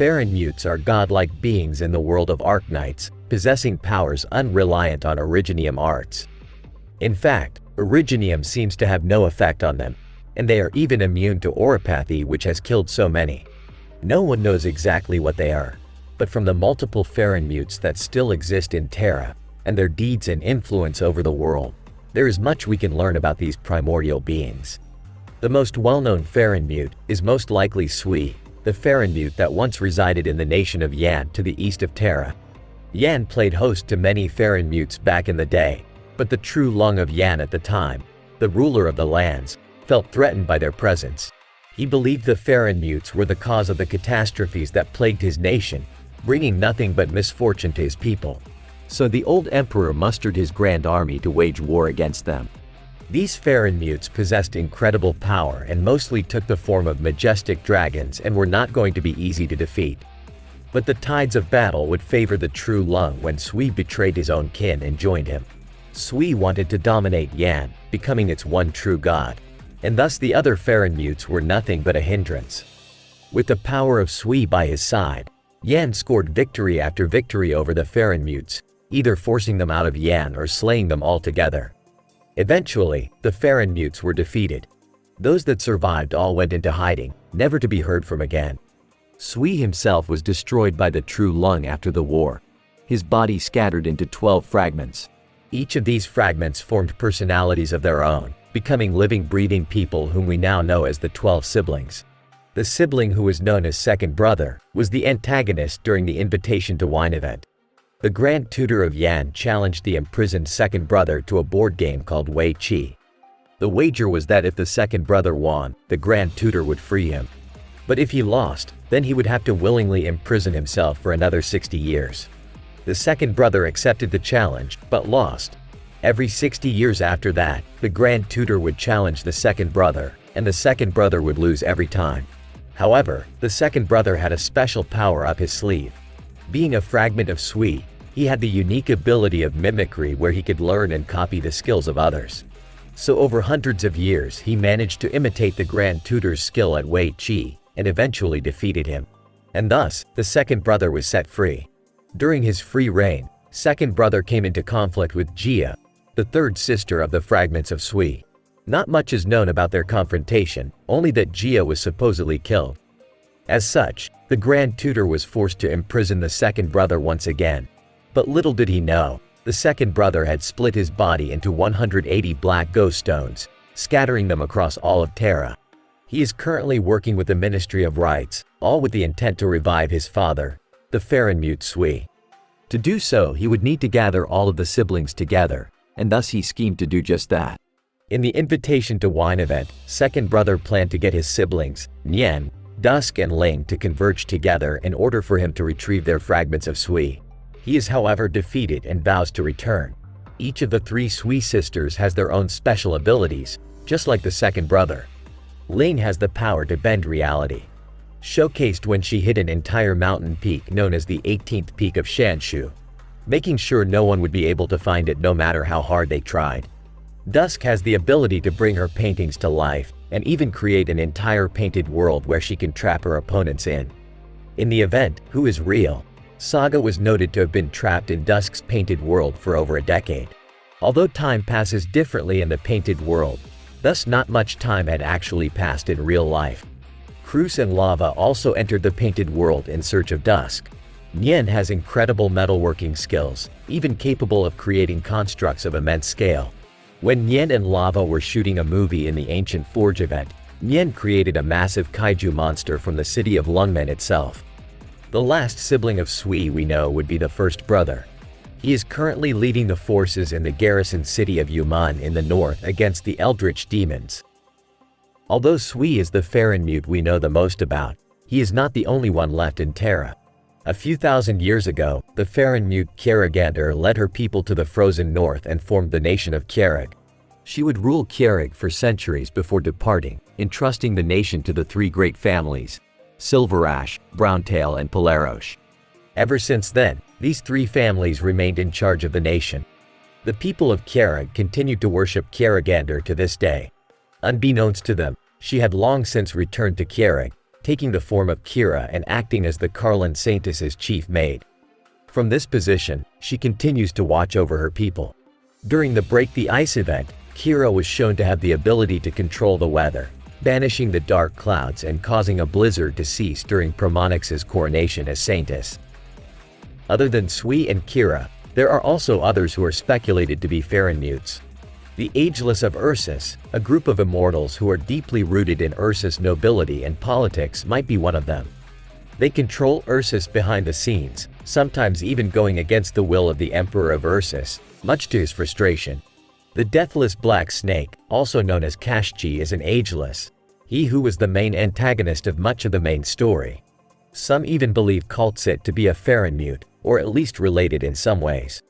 Feranmuts are godlike beings in the world of Arknights, possessing powers unreliant on Originium arts. In fact, Originium seems to have no effect on them, and they are even immune to Oropathy, which has killed so many. No one knows exactly what they are, but from the multiple Feranmuts that still exist in Terra, and their deeds and influence over the world, there is much we can learn about these primordial beings. The most well-known Feranmut is most likely Sui, the Feranmut that once resided in the nation of Yan to the east of Terra. Yan played host to many Feranmuts back in the day, but the true Lung of Yan at the time, the ruler of the lands, felt threatened by their presence. He believed the Feranmuts were the cause of the catastrophes that plagued his nation, bringing nothing but misfortune to his people. So the old emperor mustered his grand army to wage war against them. These Feranmuts possessed incredible power and mostly took the form of majestic dragons and were not going to be easy to defeat. But the tides of battle would favor the true Lung when Sui betrayed his own kin and joined him. Sui wanted to dominate Yan, becoming its one true god, and thus the other Feranmuts were nothing but a hindrance. With the power of Sui by his side, Yan scored victory after victory over the Feranmuts, either forcing them out of Yan or slaying them altogether. Eventually, the Feranmuts were defeated. Those that survived all went into hiding, never to be heard from again. Sui himself was destroyed by the true Lung after the war, his body scattered into 12 fragments. Each of these fragments formed personalities of their own, becoming living, breathing people whom we now know as the 12 siblings. The sibling who was known as second brother was the antagonist during the Invitation to Wine event. The Grand Tutor of Yan challenged the imprisoned second brother to a board game called Wei Qi. The wager was that if the second brother won, the Grand Tutor would free him. But if he lost, then he would have to willingly imprison himself for another 60 years. The second brother accepted the challenge, but lost. Every 60 years after that, the Grand Tutor would challenge the second brother, and the second brother would lose every time. However, the second brother had a special power up his sleeve. Being a fragment of Sui, he had the unique ability of mimicry where he could learn and copy the skills of others. So over hundreds of years he managed to imitate the Grand Tutor's skill at Wei Qi, and eventually defeated him. And thus, the second brother was set free. During his free reign, second brother came into conflict with Jia, the third sister of the fragments of Sui. Not much is known about their confrontation, only that Jia was supposedly killed. As such, the Grand Tutor was forced to imprison the second brother once again. But little did he know, the second brother had split his body into 180 black ghost stones, scattering them across all of Terra. He is currently working with the Ministry of Rites, all with the intent to revive his father, the Feranmut Sui. To do so, he would need to gather all of the siblings together, and thus he schemed to do just that. In the Invitation to Wine event, second brother planned to get his siblings, Nian, Dusk and Ling, to converge together in order for him to retrieve their fragments of Sui. He is however defeated and vows to return. Each of the three Sui sisters has their own special abilities, just like the second brother. Ling has the power to bend reality, showcased when she hid an entire mountain peak known as the 18th peak of Shanshu, making sure no one would be able to find it no matter how hard they tried. Dusk has the ability to bring her paintings to life and even create an entire painted world where she can trap her opponents in. In the event, Who is Real?, Saga was noted to have been trapped in Dusk's painted world for over a decade. Although time passes differently in the painted world, thus not much time had actually passed in real life. Cruz and Lava also entered the painted world in search of Dusk. Nian has incredible metalworking skills, even capable of creating constructs of immense scale. When Nian and Lava were shooting a movie in the Ancient Forge event, Nian created a massive kaiju monster from the city of Lungmen itself. The last sibling of Sui we know would be the first brother. He is currently leading the forces in the garrison city of Yuman in the north against the Eldritch demons. Although Sui is the Feranmut we know the most about, he is not the only one left in Terra. A few thousand years ago, the Feranmut Keragandur led her people to the frozen north and formed the nation of Kjerag. She would rule Kjerag for centuries before departing, entrusting the nation to the three great families, Silverash, Browntail and Polarosh. Ever since then, these three families remained in charge of the nation. The people of Kjerag continued to worship Keragandur to this day. Unbeknownst to them, she had long since returned to Kjerag, taking the form of Kira and acting as the Karlan Saintess's chief maid. From this position, she continues to watch over her people. During the Break the Ice event, Kira was shown to have the ability to control the weather, banishing the dark clouds and causing a blizzard to cease during Pramonix's coronation as Saintess. Other than Sui and Kira, there are also others who are speculated to be Feranmuts. The Ageless of Ursus, a group of immortals who are deeply rooted in Ursus nobility and politics, might be one of them. They control Ursus behind the scenes, sometimes even going against the will of the Emperor of Ursus, much to his frustration. The Deathless Black Snake, also known as Kashchi, is an Ageless, he who was the main antagonist of much of the main story. Some even believe Kaltzit to be a Feranmut, or at least related in some ways.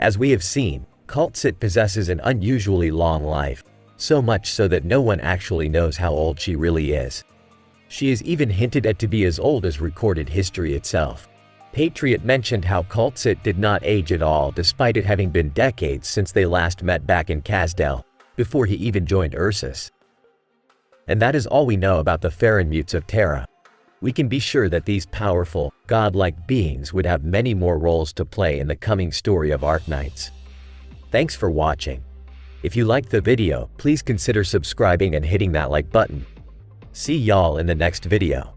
As we have seen, Kaltzit possesses an unusually long life, so much so that no one actually knows how old she really is. She is even hinted at to be as old as recorded history itself. Patriot mentioned how Kaltzit did not age at all despite it having been decades since they last met back in Kazdel, before he even joined Ursus. And that is all we know about the Feranmuts of Terra. We can be sure that these powerful, godlike beings would have many more roles to play in the coming story of Arknights. Thanks for watching. If you liked the video, please consider subscribing and hitting that like button. See y'all in the next video.